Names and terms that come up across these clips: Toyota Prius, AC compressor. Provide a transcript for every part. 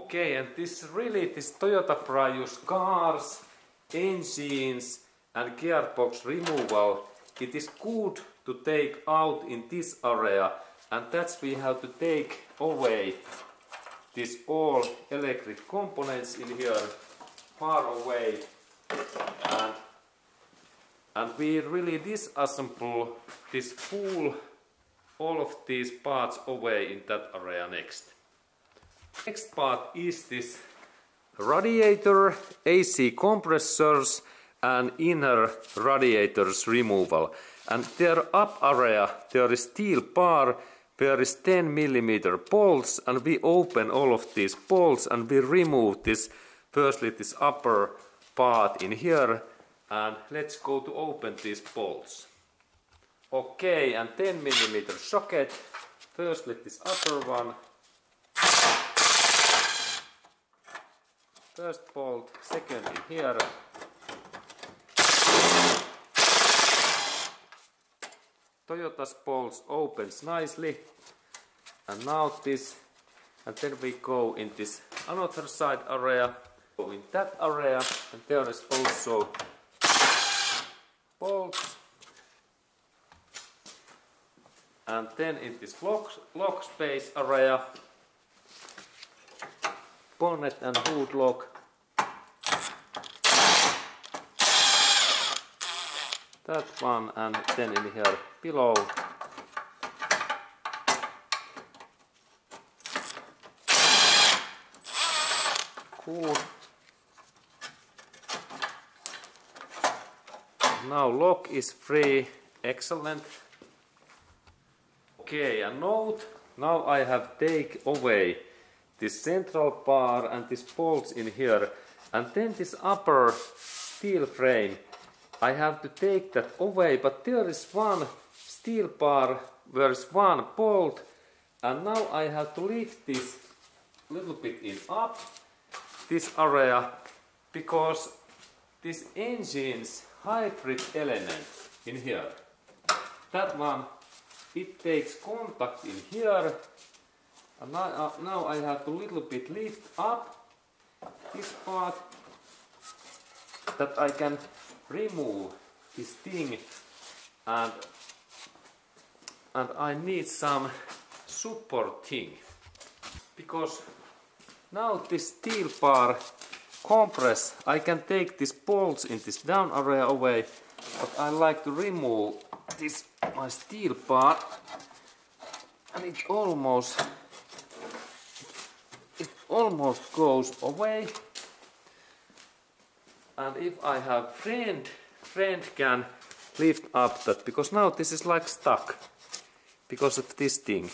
Okay, and this Toyota Prius cars, engines and gearbox removal, it is good to take out in this area, and that's we have to take away these all electric components in here far away, and we really disassemble this full all of these parts away in that area next. Next part is this radiator, AC compressors and inner radiators removal. And their up area there is steel bar, there is 10 mm bolts, and we open all of these bolts and we remove this, firstly this upper part in here, and let's go to open these bolts. Okay, and 10 mm socket, firstly this upper one. First bolt, second in here. Toyota's bolts opens nicely. And now this, and then we go in this another side area. Go in that area, and there is also bolts. And then in this lock space area, bonnet and hood lock. That one, and then in here below. Cool. Now lock is free. Excellent. Okay, and note, now I have take away this central bar and these bolts in here, and then this upper steel frame. I have to take that away, but there is one steel bar, there is one bolt, and now I have to lift this little bit in up, this area, because this engine's hybrid element in here, that one, it takes contact in here. And now I have to little bit lift up this part, that I can remove this thing, and I need some support thing, because now this steel bar compress, I can take these bolts in this down area away, but I like to remove this my steel bar, and it almost goes away. And if I have friend can lift up that, because now this is like stuck because of this thing.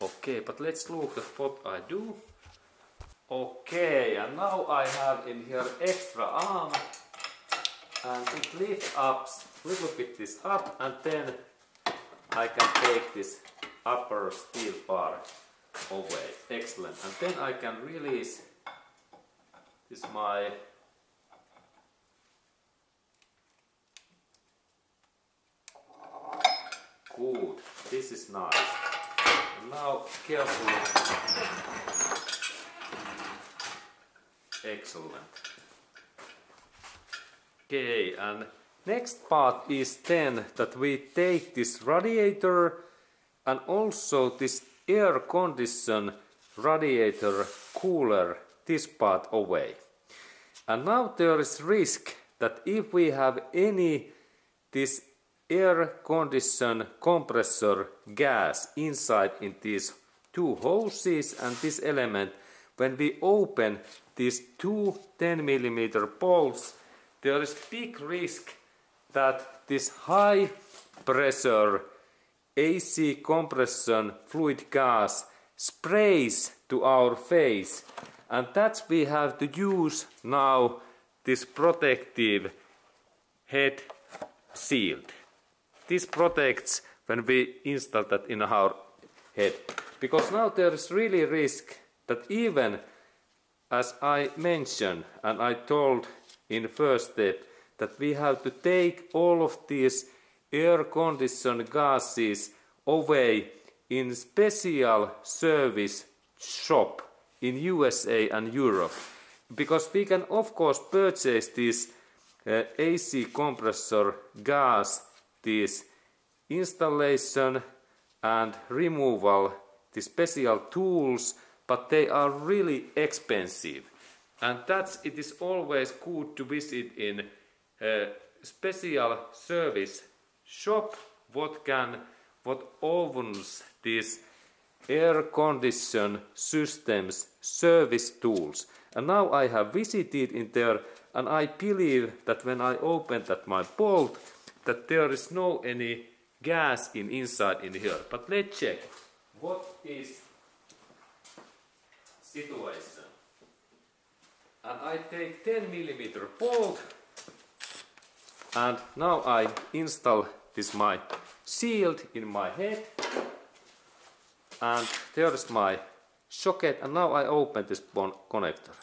Okay, but let's look at what I do. Okay, and now I have in here extra arm, and it lifts up a little bit this up, and then I can take this upper steel bar away. Excellent. And then I can release this my good. This is nice. And now carefully. Excellent. Okay, and next part is then that we take this radiator and also this air condition radiator cooler, this part away. And now there is risk that if we have any this air condition compressor gas inside in these two hoses and this element, when we open these two 10 mm bolts, there is big risk that this high pressure AC compression fluid gas sprays to our face, and that's we have to use now this protective head shield. This protects when we install that in our head, because now there is really risk that even as I mentioned and I told in first step, that we have to take all of these air-conditioned gases away in special service shop in USA and Europe, because we can of course purchase this AC compressor gas, this installation and removal, the special tools, but they are really expensive. And it is always good to visit in a special service shop what ovens these air condition systems service tools. And now I have visited in there, and I believe that when I opened that my bolt, that there is no any gas inside in here. But let's check what is situation. And I take 10mm bolt, and now I install this my shield in my head, and there is my socket, and now I open this connector.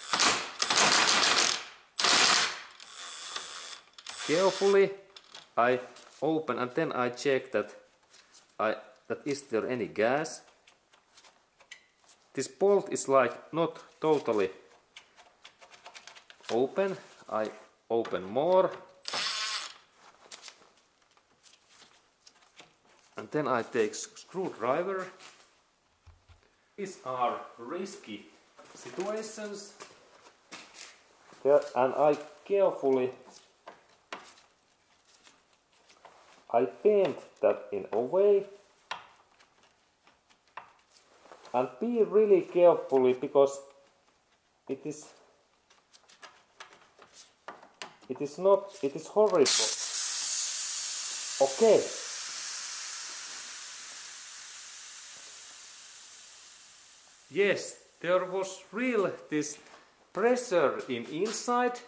Carefully I open, and then I check that is there any gas. This bolt is like not totally open. I open more, and then I take screwdriver. These are risky situations, yeah, and I carefully bend that in a way, and be really carefully, because it is horrible. Okay. Yes, there was real this pressure inside,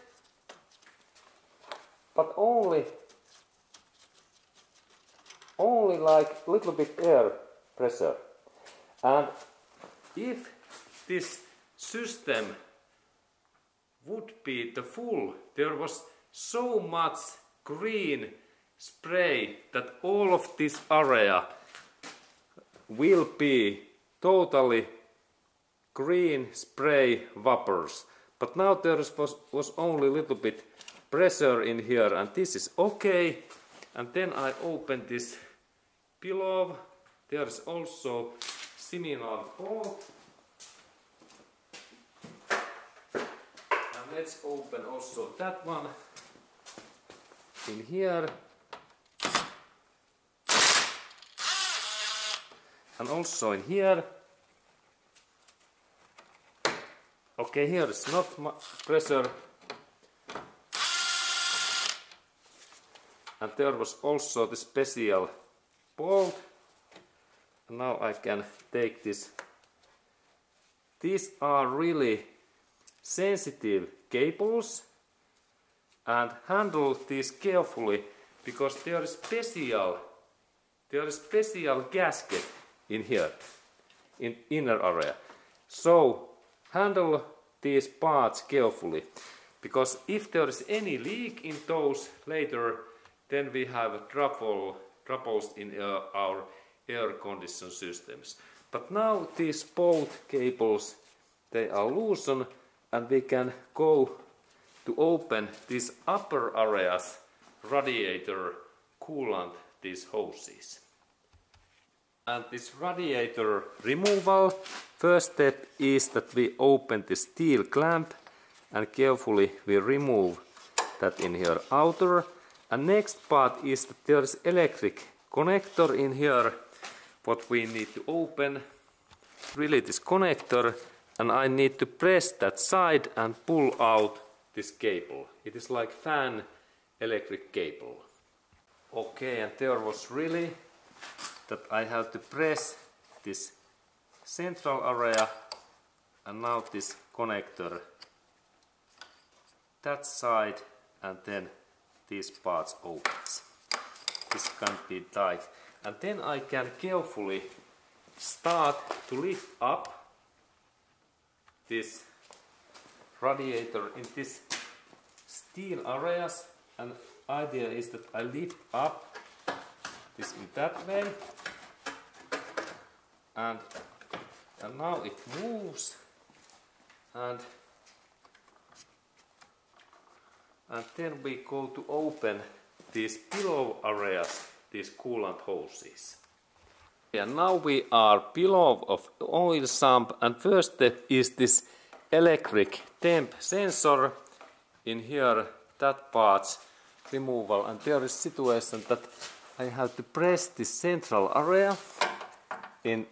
but only like little bit air pressure. And if this system would be the full, there was so much green spray that all of this area will be totally green spray vapors. But now there was only a little bit pressure in here, and this is okay. And then I open this pillow. There is also similar bolt. And let's open also that one in here. And also in here. Okay, here is not much pressure. And there was also the special bolt. Now I can take this. These are really sensitive cables, and handle this carefully, because there is special gasket in here, in inner area. So handle these parts carefully, because if there is any leak in those later, then we have troubles in our air condition systems. But now these bolt cables, they are loosened, and we can go to open these upper areas, radiator, coolant, these hoses. And this radiator removal, first step is that we open the steel clamp, and carefully we remove that in here outer. And next part is that there is electric connector in here, what we need to open. Really this connector, and I need to press that side and pull out this cable. It is like fan electric cable. Okay, and there was really that I have to press this central area, and now this connector, that side, and then these parts opens. This can be tight. And then I can carefully start to lift up this radiator in this steel areas. And idea is that I lift up this in that way, and now it moves, and then we go to open these pillow areas, these coolant hoses. And now we are below of oil sump, and first step is this electric temp sensor in here, that part's removal, and there is situation that I have to press this central area in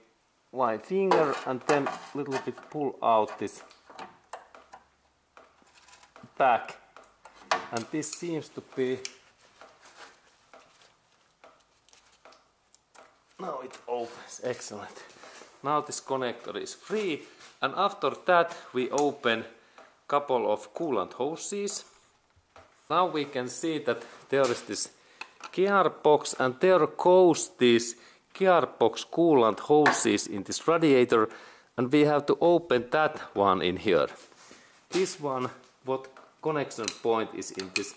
my finger and then a little bit pull out this back, and this seems to be. Now it opens, excellent. Now this connector is free, and after that we open couple of coolant hoses. Now we can see that there is this gearbox, and there goes this gearbox coolant hoses in this radiator, and we have to open that one in here. This one, what connection point is in this?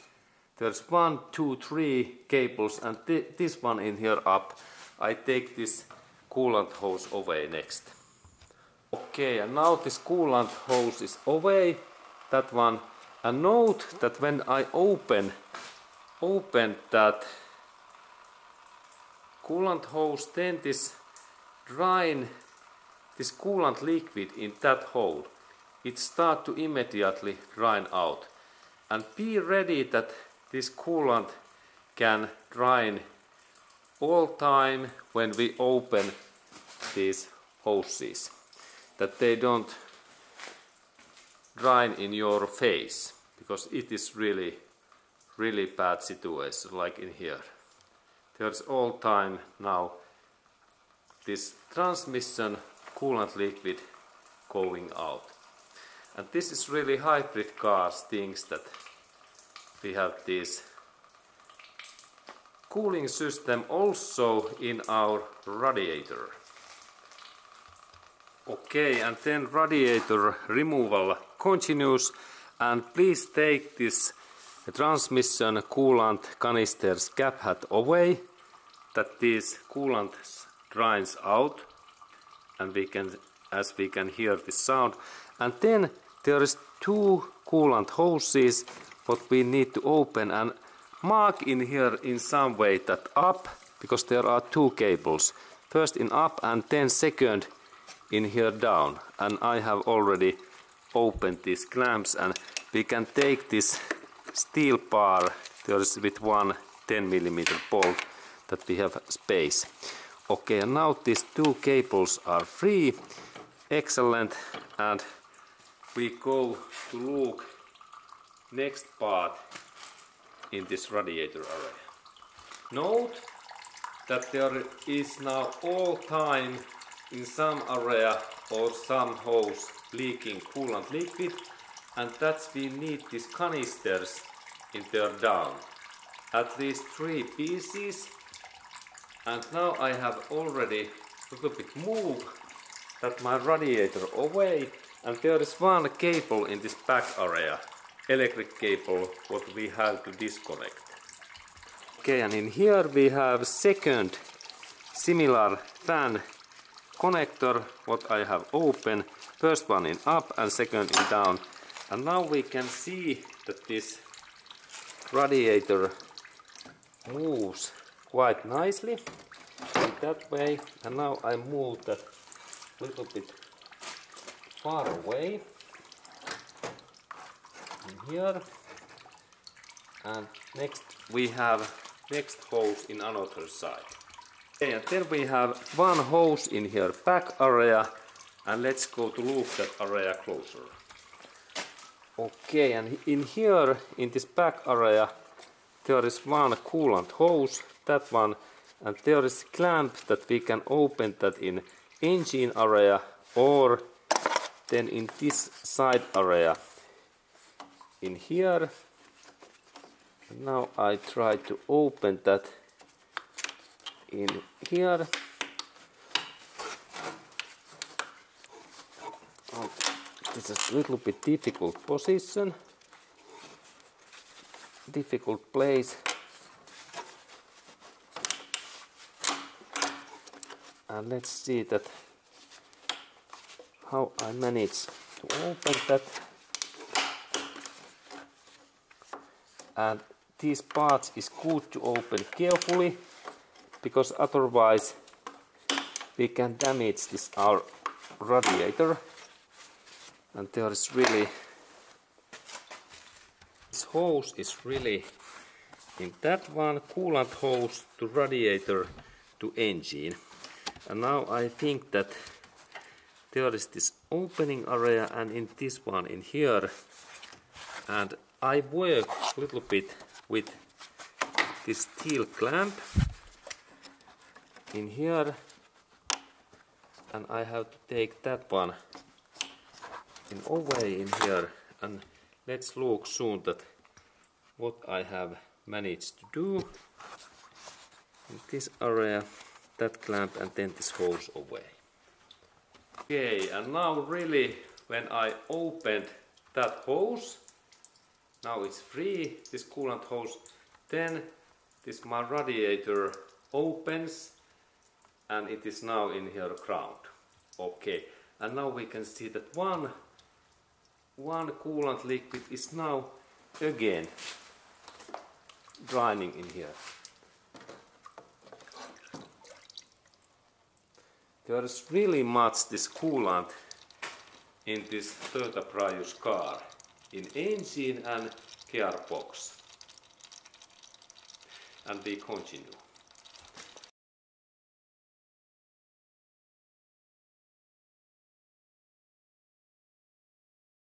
There's 1, 2, 3 cables, and this one in here up. I take this coolant hose away next. Okay, and now this coolant hose is away, that one. And note that when I open that coolant hose, then this drain, this coolant liquid in that hole, it starts to immediately drain out. And be ready that this coolant can drain all time when we open these hoses, that they don't drain in your face, because it is really, really bad situation, like in here. There's all time now this transmission coolant liquid going out. And this is really hybrid cars things, that we have these cooling system also in our radiator. Okay, and then radiator removal continues, and please take this transmission coolant canister's cap head away, that this coolant drains out, and we can, as we can hear this sound. And then there is 2 coolant hoses what we need to open, and mark in here in some way that up, because there are 2 cables, first in up and then second in here down, and I have already opened these clamps, and we can take this steel bar, there is with 1 10mm bolt, that we have space. Okay, and now these 2 cables are free, excellent, and we go to look next part in this radiator array. Note that there is now all time in some area or some hose leaking coolant liquid, and that's we need these canisters in there down, at least 3 pieces. And now I have already a little bit moved that my radiator away, and there is 1 cable in this back area, electric cable what we have to disconnect. Okay, and in here we have second similar fan connector what I have open, first one in up and second in down, and now we can see that this radiator moves quite nicely in that way. And now I move that little bit far away here, and next we have next hose in another side. Okay, and then we have 1 hose in here back area, and let's go to look that area closer. Okay, and in here in this back area there is 1 coolant hose, that one, and there is clamp that we can open that in engine area or then in this side area in here. And now I try to open that in here. Oh, this is a little bit difficult position, difficult place. and let's see that how I manage to open that. And these parts is good to open carefully, because otherwise we can damage this our radiator. And there is really, this hose is really in that one, coolant hose to radiator to engine. And now I think that there is this opening area, and in this one in here, and I work a little bit with this steel clamp in here, and I have to take that one away in here. And let's look soon that what I have managed to do in this area, that clamp, and then this hose away. Okay, and now really when I opened that hose, now it's free, this coolant hose, then this my radiator opens and it is now in here ground. Okay, and now we can see that one coolant liquid is now again draining in here. There is really much this coolant in this Toyota Prius car, in engine and gearbox. And we continue.